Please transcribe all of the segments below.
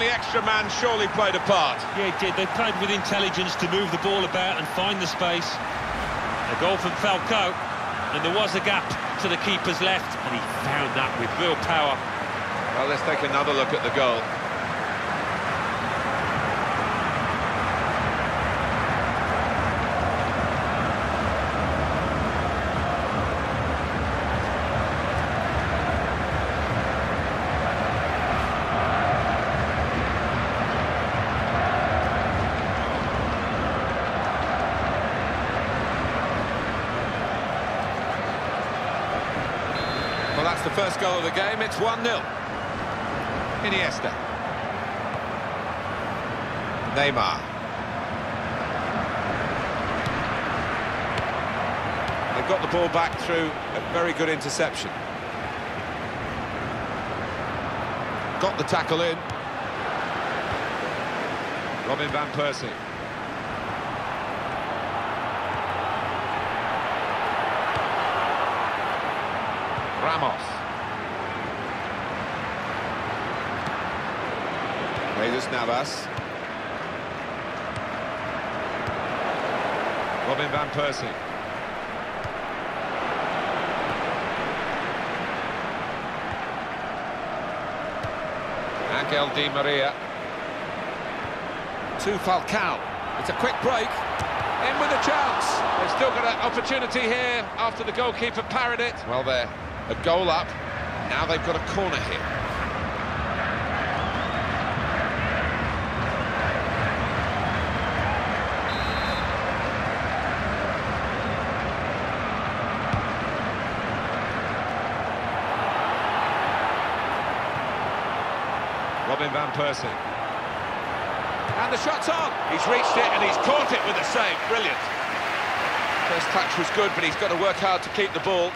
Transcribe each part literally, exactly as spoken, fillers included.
the extra man surely played a part. Yeah, it did. They played with intelligence to move the ball about and find the space. A goal from Falcao, and there was a gap to the keeper's left, and he found that with real power. Well, let's take another look at the goal. Well, that's the first goal of the game. It's one nil. Iniesta. Neymar. They've got the ball back through a very good interception. Got the tackle in. Robin van Persie. Ramos. Reus, Navas. Robin van Persie. Angel Di Maria. To Falcao. It's a quick break. In with a chance. They've still got an opportunity here after the goalkeeper parried it. Well, there. A goal up, now they've got a corner here. Robin van Persie. And the shot's on! He's reached it and he's caught it with a save, brilliant. First touch was good, but he's got to work hard to keep the ball.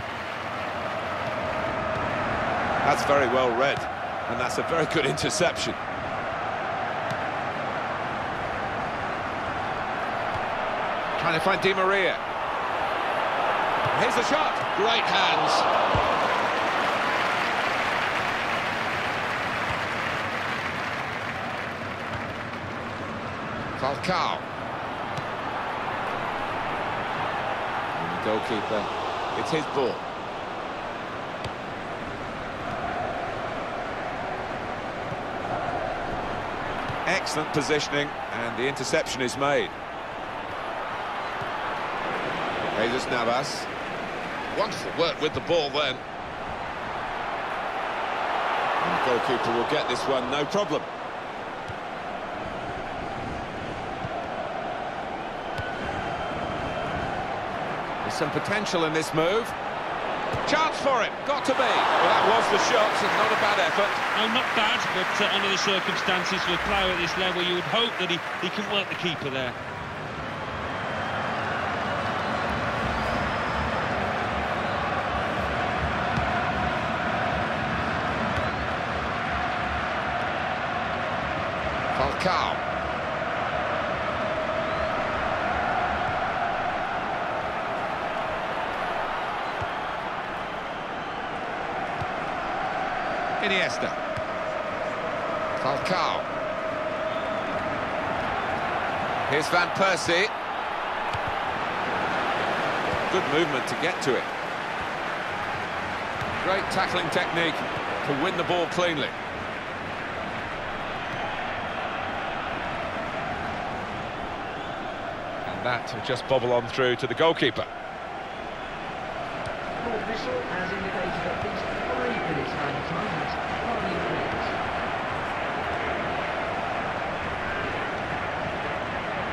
That's very well read, and that's a very good interception. Trying to find Di Maria. Here's the shot. Great hands. Falcao. And the goalkeeper, it's his ball. Excellent positioning, and the interception is made. Jesus Navas. Wonderful work with the ball then. And the goalkeeper will get this one, no problem. There's some potential in this move. Chance for it, got to be. Well, that was the shot, so not a bad effort. No, not bad, but uh, under the circumstances for a player at this level, you would hope that he, he can work the keeper there. Falcao. Iniesta. Falcao. Here's Van Persie. Good movement to get to it. Great tackling technique to win the ball cleanly. And that will just bobble on through to the goalkeeper.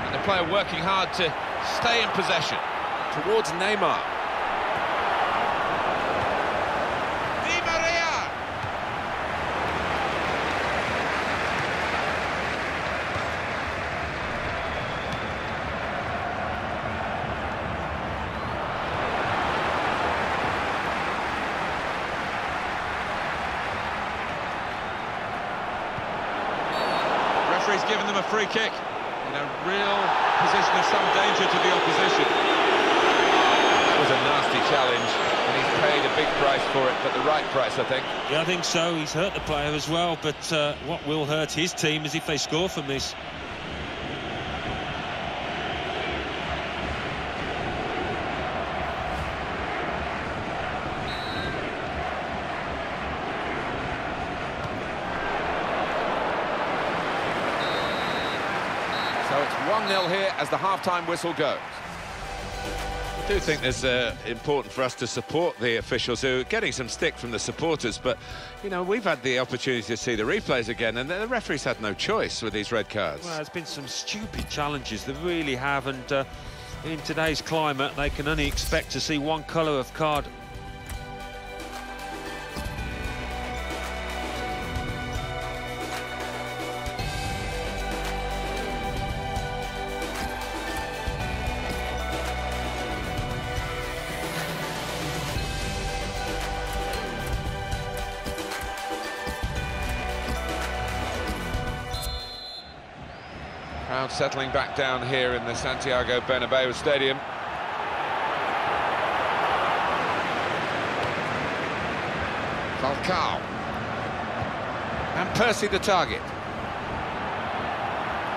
And the player working hard to stay in possession towards Neymar. Di Maria. He's given them a free kick in a real position of some danger to the opposition. That was a nasty challenge, and he's paid a big price for it, but the right price, I think. Yeah, I think so. He's hurt the player as well, but uh, what will hurt his team is if they score from this. So it's one nil here as the half-time whistle goes. I do think it's uh, important for us to support the officials who are getting some stick from the supporters, but, you know, we've had the opportunity to see the replays again, and the referees had no choice with these red cards. Well, there's been some stupid challenges, they really have, and uh, in today's climate, they can only expect to see one colour of card. Crowd settling back down here in the Santiago Bernabéu stadium. Falcao. Van Persie the target.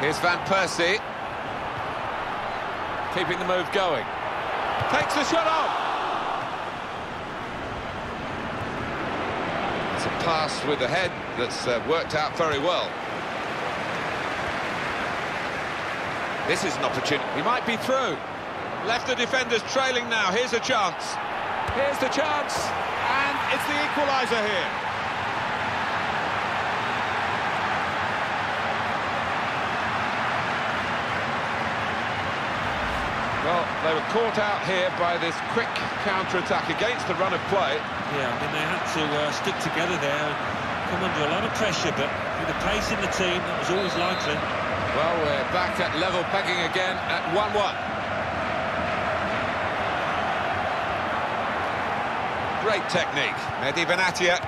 Here's Van Persie. Keeping the move going. Takes the shot off. It's a pass with the head that's uh, worked out very well. This is an opportunity. He might be through. Left the defenders trailing now. Here's a chance. Here's the chance. And it's the equaliser here. Well, they were caught out here by this quick counter-attack against the run of play. Yeah, I mean, they had to uh, stick together there and come under a lot of pressure, but with the pace in the team, that was always likely. Well, we're back at level pegging again at one one. Great technique. Mehdi Benatia.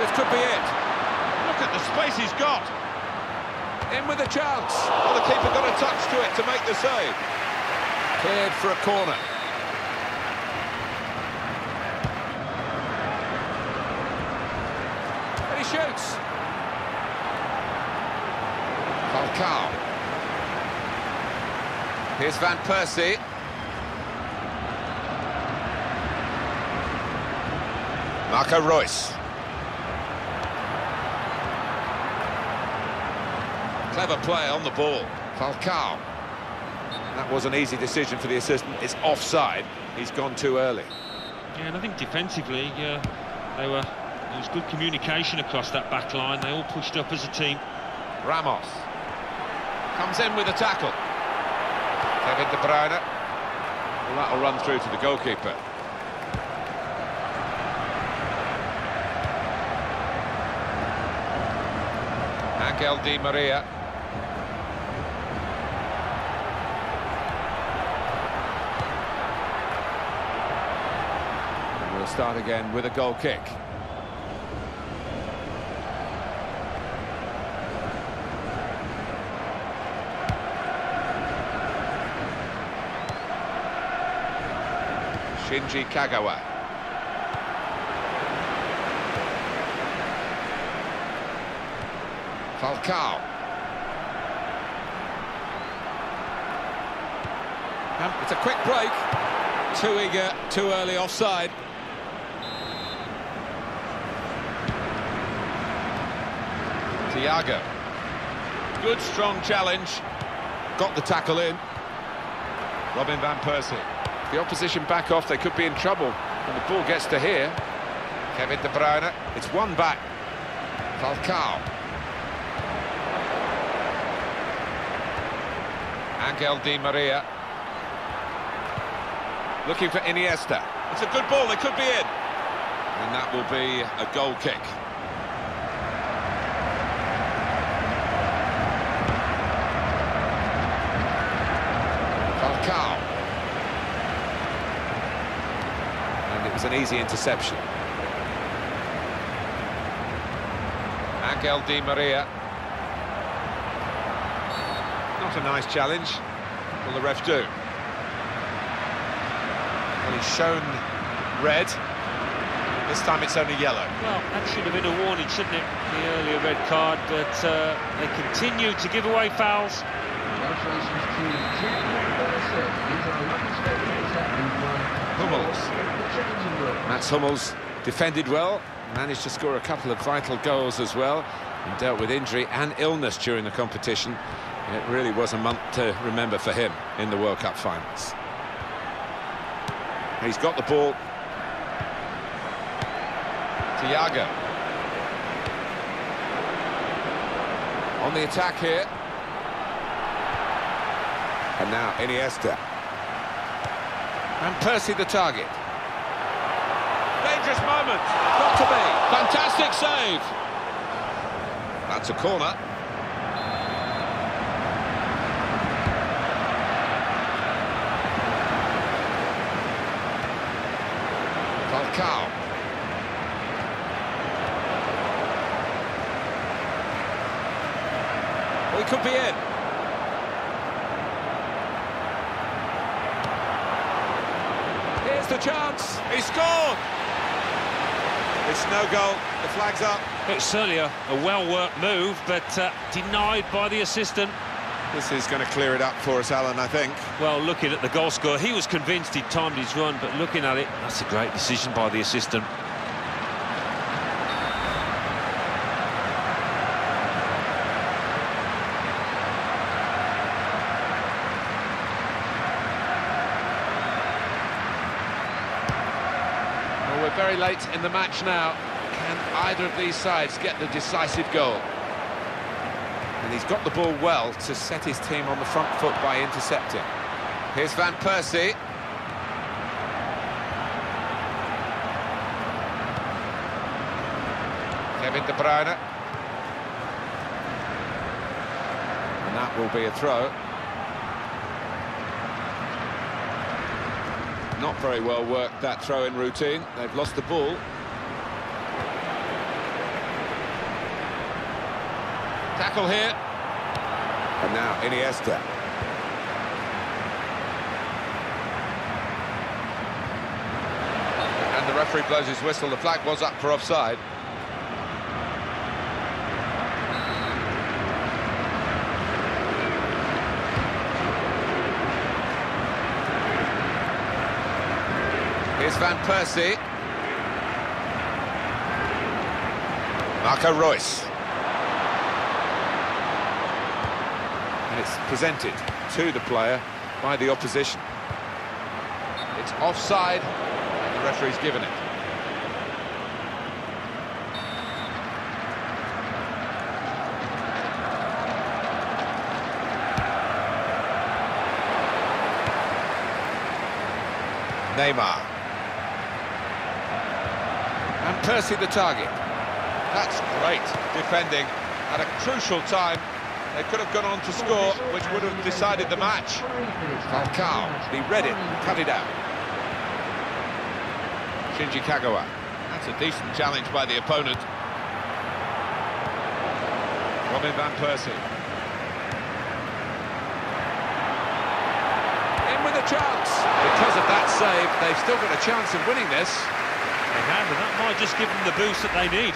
This could be it. Look at the space he's got. In with a chance. Oh, the keeper got a touch to it to make the save. Cleared for a corner. And he shoots. Alcal. Here's Van Persie. Marco Reus. Clever play on the ball. Falcao. That was an easy decision for the assistant. It's offside. He's gone too early. Yeah, and I think defensively, uh, they were. There was good communication across that back line. They all pushed up as a team. Ramos. Comes in with a tackle. Kevin De Bruyne. Well, that'll run through to the goalkeeper. Angel Di Maria. And we'll start again with a goal kick. Shinji Kagawa. Falcao. It's a quick break. Too eager, too early offside. Thiago. Good, strong challenge. Got the tackle in. Robin van Persie. The opposition back off, they could be in trouble when the ball gets to here. Kevin De Bruyne, it's one back. Falcao. Angel Di Maria. Looking for Iniesta. It's a good ball, they could be in. And that will be a goal kick. Falcao. It's an easy interception. Angel Di Maria. Not a nice challenge. Will the ref do? Well, he's shown red. This time it's only yellow. Well, that should have been a warning, shouldn't it? The earlier red card, but uh, they continue to give away fouls. Hummels. Mats Hummels defended well, managed to score a couple of vital goals as well, and dealt with injury and illness during the competition. It really was a month to remember for him in the World Cup finals. He's got the ball. Thiago. On the attack here. And now Iniesta. And Persie the target. Dangerous moment. Not to be. Fantastic save. That's a corner. Falcao. Well, he could be in. Here's the chance. He scored. It's no goal. The flag's up. It's certainly a, a well-worked move, but uh, denied by the assistant. This is going to clear it up for us, Alan, I think. Well, looking at the goal scorer, he was convinced he'd timed his run, but looking at it, that's a great decision by the assistant. Well, we're very late in the match now. Can either of these sides get the decisive goal? And he's got the ball well to set his team on the front foot by intercepting. Here's Van Persie. Kevin De Bruyne. And that will be a throw. Not very well worked, that throw-in routine. They've lost the ball. Tackle here. And now Iniesta. And the referee blows his whistle. The flag was up for offside. Here's Van Persie. Marco Reus. It's presented to the player by the opposition. It's offside, and the referee's given it. Neymar. And Persie the target. That's great defending at a crucial time. They could have gone on to score, which would have decided the match. Falcao, he read it, cut it out. Shinji Kagawa. That's a decent challenge by the opponent. Robin van Persie. In with a chance. Because of that save, they've still got a chance of winning this. They have, and that might just give them the boost that they need.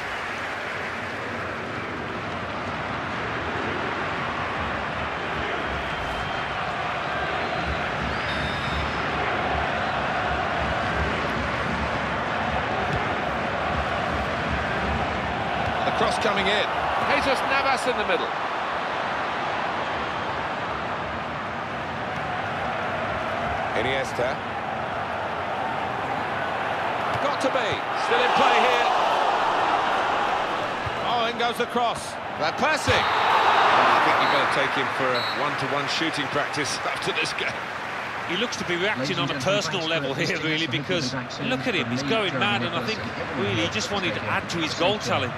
Cross coming in. Jesus Navas in the middle. Iniesta. Got to be. Still in play here. Oh, in goes the cross. That passing. Well, I think you've got to take him for a one-to-one shooting practice after this game. He looks to be reacting on a personal level here, really, because look at him. He's going mad, and I think, really, he just wanted to add to his goal tally.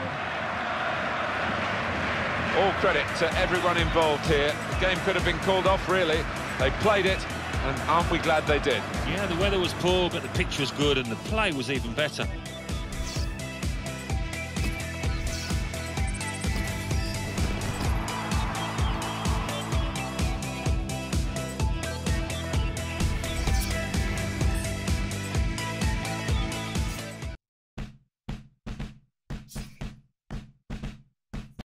All credit to everyone involved here. The game could have been called off, really. They played it, and aren't we glad they did? Yeah, the weather was poor, but the pitch was good, and the play was even better.